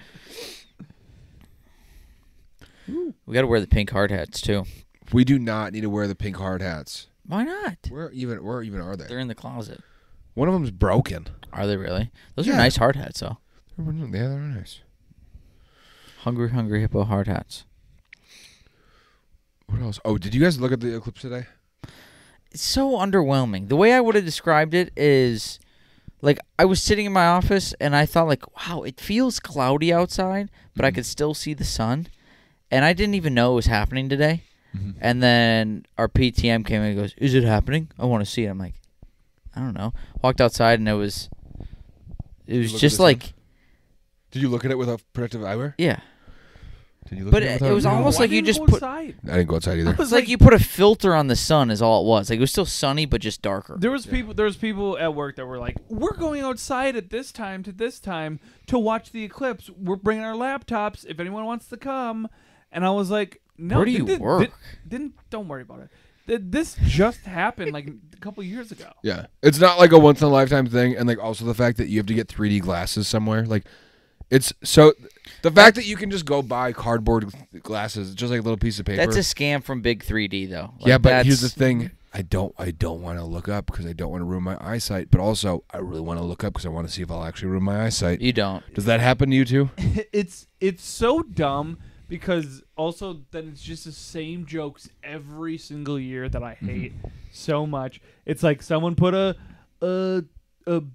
We got to wear the pink hard hats too. We do not need to wear the pink hard hats. Why not? Where even? Where even are they? They're in the closet. One of them's broken. Are they really? Those yeah. are nice hard hats, though. Yeah, they're nice. Hungry, hungry hippo hard hats. What else? Oh, did you guys look at the eclipse today? It's so underwhelming. The way I would have described it is, like, I was sitting in my office, and I thought, like, wow, it feels cloudy outside, but mm-hmm. I could still see the sun. And I didn't even know it was happening today. Mm-hmm. And then our P T M came in and goes, is it happening? I want to see it. I'm like, I don't know. Walked outside, and it was it was just like. Sun? Did you look at it without protective eyewear? Yeah. But it, it was almost like you just put... Outside? I didn't go outside either. It was like, like you put a filter on the sun is all it was. Like, it was still sunny, but just darker. There was yeah. people There was people at work that were like, we're going outside at this time to this time to watch the eclipse. We're bringing our laptops if anyone wants to come. And I was like, no. Where do you did, work? Did, didn't, don't worry about it. Did this just happened like a couple years ago. Yeah. It's not like a once-in-a-lifetime thing. And like also the fact that you have to get three D glasses somewhere. Like... It's so the fact that you can just go buy cardboard glasses, just like a little piece of paper. That's a scam from Big three D, though. Like, yeah, but that's... here's the thing: I don't, I don't want to look up because I don't want to ruin my eyesight. But also, I really want to look up because I want to see if I'll actually ruin my eyesight. You don't. Does that happen to you too? It's it's so dumb because also then it's just the same jokes every single year that I hate mm-hmm. so much. It's like someone put a a. a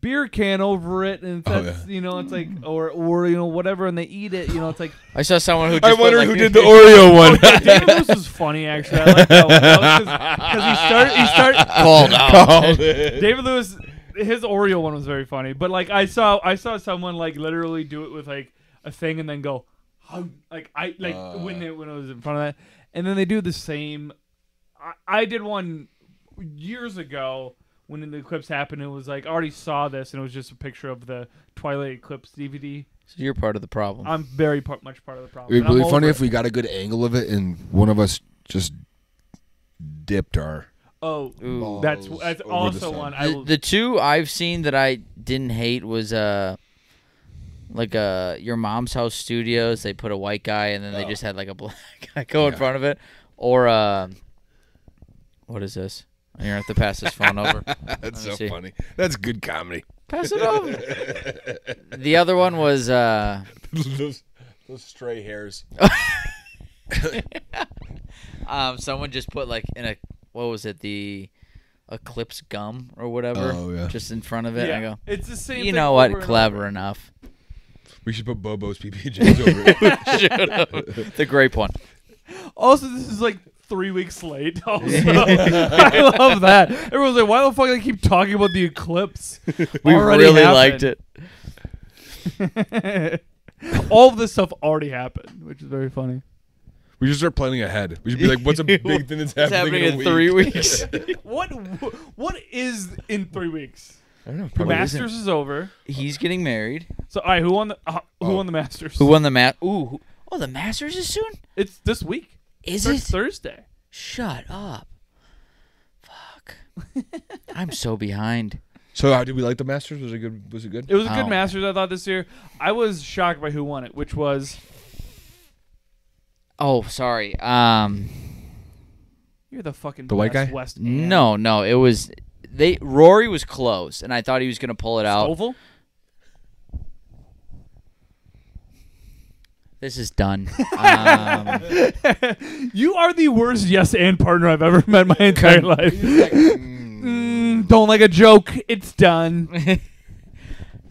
beer can over it, and that's oh, yeah. you know, it's like or or you know whatever, and they eat it. You know, it's like I saw someone who. Just I wonder went, like, who did the Oreo one. Oh, yeah, this was funny actually. I like that one because he started. He started. Called out. David Lewis. his Oreo one was very funny. But like I saw I saw someone like literally do it with like a thing and then go hug, like I like uh, when it when it was in front of that. And then they do the same. I, I did one years ago when the eclipse happened. It was like I already saw this, and it was just a picture of the Twilight Eclipse D V D. So you're part of the problem. I'm very part, much part of the problem. It'd be really funny if we got a good angle of it, and one of us just dipped our. Oh, ooh, that's that's also one. I will... the, the two I've seen that I didn't hate was uh, like uh, your mom's house studios. They put a white guy, and then oh. they just had like a black guy go yeah. in front of it, or uh, what is this? You're gonna have to pass this phone over. That's so see. funny. That's good comedy. Pass it over. The other one was uh, those, those stray hairs. um, someone just put like in a. What was it? The Eclipse gum or whatever, oh, yeah. just in front of it. Yeah. I go, it's the same. You thing know what? Clever enough. We should put Bobo's P B Js over it. The grape one. Also, this is like three weeks late. Also, I love that. Everyone's like, "Why the fuck do they keep talking about the eclipse?" We already really happened. liked it. All of this stuff already happened, which is very funny. We should start planning ahead. We should be like, what's a big thing that's happening, happening in, in week? three weeks? what What is in three weeks? I don't know. The Masters isn't. is over. He's getting married. So, all right, who won the uh, who oh. won the Masters? Who won the ma Ooh, who oh, the Masters is soon. It's this week. Is it Thursday? Shut up. Fuck. I'm so behind. So, how did we like the Masters? Was it good? Was it good? It was a good oh. Masters. I thought this year. I was shocked by who won it, which was. Oh, sorry. Um, You're the fucking the white guy? West man. No, no, it was they. Rory was close, and I thought he was gonna pull it out. Oval? This is done. um, you are the worst yes and partner I've ever met in my entire life. mm, don't like a joke. It's done.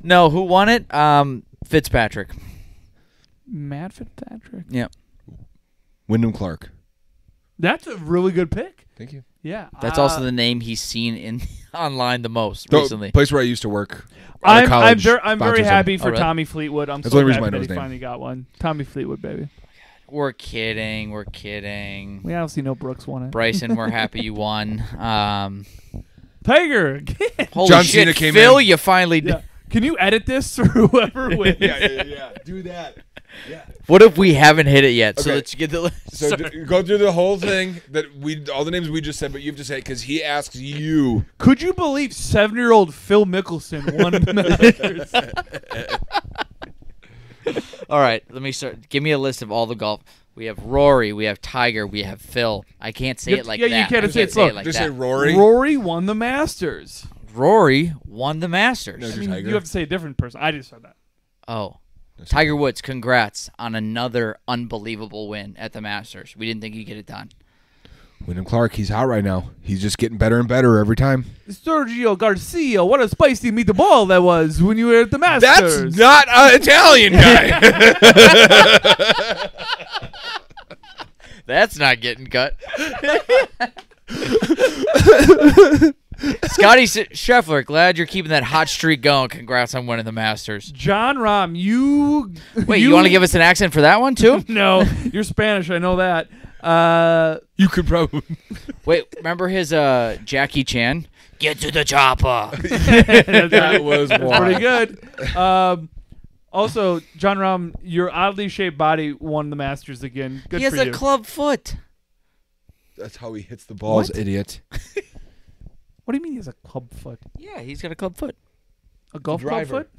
No, who won it? Um, Fitzpatrick. Matt Fitzpatrick. Yep. Wyndham Clark. That's a really good pick. Thank you. Yeah. That's uh, also the name he's seen in online the most the recently. Place where I used to work. I'm, I'm, ver I'm very happy for oh, really? Tommy Fleetwood. I'm That's so glad that he name. finally got one. Tommy Fleetwood, baby. We're kidding. We're kidding. We obviously know Brooks won it. Bryson, we're happy you won. Um, Tiger. Holy John shit, Cena came Phil, in. you finally yeah. did. Can you edit this for whoever wins? yeah, yeah, yeah. Do that. Yeah. What if we haven't hit it yet? Okay. So let's get the list. So d go through the whole thing that we all the names we just said, but you've just said because he asks you. Could you believe seven-year-old Phil Mickelson won the Masters? All right, let me start. Give me a list of all the golf. We have Rory, we have Tiger, we have Phil. I can't say you, it like yeah, that. Yeah, you can't, can't say, it, say look, it like just that. Just say Rory. Rory won the Masters. Rory won the Masters. No, I mean, Tiger. You have to say a different person. I just said that. Oh. Tiger Woods, congrats on another unbelievable win at the Masters. We didn't think he'd get it done. Wyndham Clark, he's hot right now. He's just getting better and better every time. Sergio Garcia, what a spicy meatball that was when you were at the Masters. That's not an Italian guy. That's not getting cut. Scotty Scheffler, glad you're keeping that hot streak going. Congrats on winning the Masters. John Rahm, you... Wait, you, you want to give us an accent for that one, too? No, you're Spanish. I know that. Uh, you could probably... Wait, remember his uh, Jackie Chan? Get to the chopper. That was wild. Pretty good. Um, also, John Rahm, your oddly shaped body won the Masters again. Good he has for a you. club foot. That's how he hits the balls, what? idiot. What do you mean he has a club foot? Yeah, he's got a club foot. A golf club foot?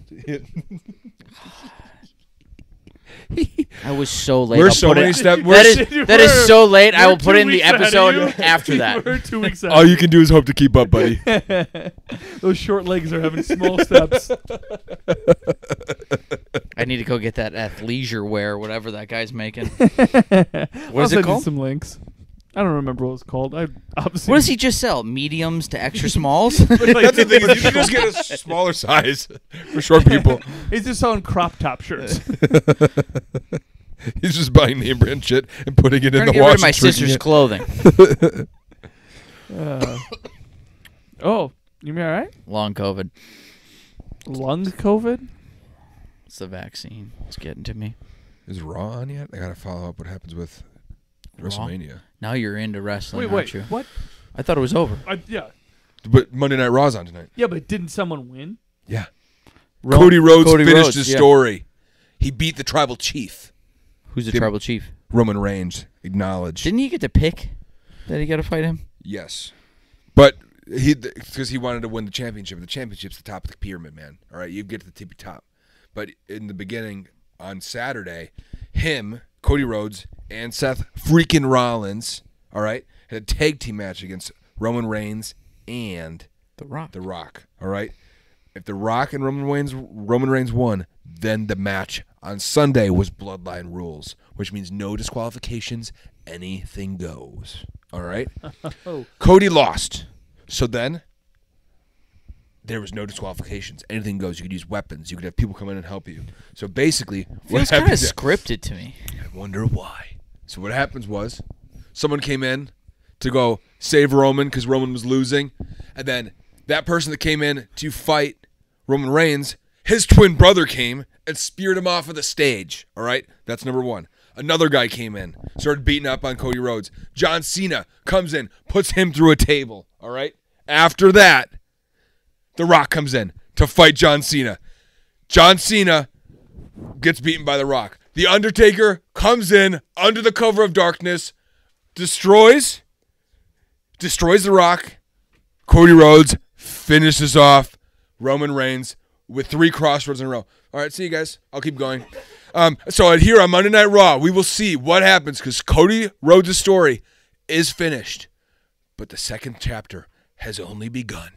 I was so late. We're I'll so many steps. That, is, that is so late. I will put in the episode after that. We're two weeks out. All you can do is hope to keep up, buddy. Those short legs are having small steps. I need to go get that athleisure wear, whatever that guy's making. What is it called? Some links. I don't remember what it's called. I obviously. What does he just sell? Mediums to extra smalls? That's the thing. You can just get a smaller size for short people. He's just selling crop top shirts. He's just buying name brand shit and putting it in the wash. Get rid of my sister's clothing. uh, oh, You be all right? Long COVID. Lung COVID? It's the vaccine. It's getting to me. Is Raw on yet? I gotta follow up what happens with Raw? WrestleMania. Now you're into wrestling, wait, aren't wait, you? What? I thought it was over. I, yeah. But Monday Night Raw's on tonight. Yeah, but didn't someone win? Yeah. Ro Cody Rhodes Cody finished Rhodes, his yeah. story. He beat the tribal chief. Who's the, the tribal chief? Roman Reigns. Acknowledged. Didn't he get to pick that he got to fight him? Yes. But he because he wanted to win the championship. The championship's the top of the pyramid, man. All right, you get to the tippy top. But in the beginning, on Saturday, him, Cody Rhodes, and Seth freaking Rollins, all right, had a tag team match against Roman Reigns and The Rock. The Rock, all right? If The Rock and Roman Reigns, Roman Reigns won, then the match on Sunday was Bloodline Rules, which means no disqualifications, anything goes, all right? Oh. Cody lost. So then there was no disqualifications. Anything goes. You could use weapons. You could have people come in and help you. So basically, what happened? It's kind of scripted to me. I wonder why. So what happens was someone came in to go save Roman because Roman was losing. And then that person that came in to fight Roman Reigns, his twin brother came and speared him off of the stage. All right? That's number one. Another guy came in, started beating up on Cody Rhodes. John Cena comes in, puts him through a table. All right? After that, The Rock comes in to fight John Cena. John Cena gets beaten by The Rock. The Undertaker comes in under the cover of darkness, destroys, destroys The Rock. Cody Rhodes finishes off Roman Reigns with three crossroads in a row. All right, see you guys. I'll keep going. Um, so here on Monday Night Raw, we will see what happens because Cody Rhodes' story is finished. But the second chapter has only begun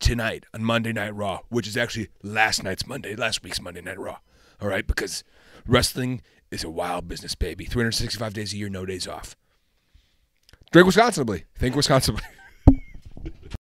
tonight on Monday Night Raw, which is actually last night's Monday, last week's Monday Night Raw. All right, because wrestling is a wild business, baby. three hundred sixty-five days a year, no days off. Drink Wisconsinbly. Think Wisconsinbly.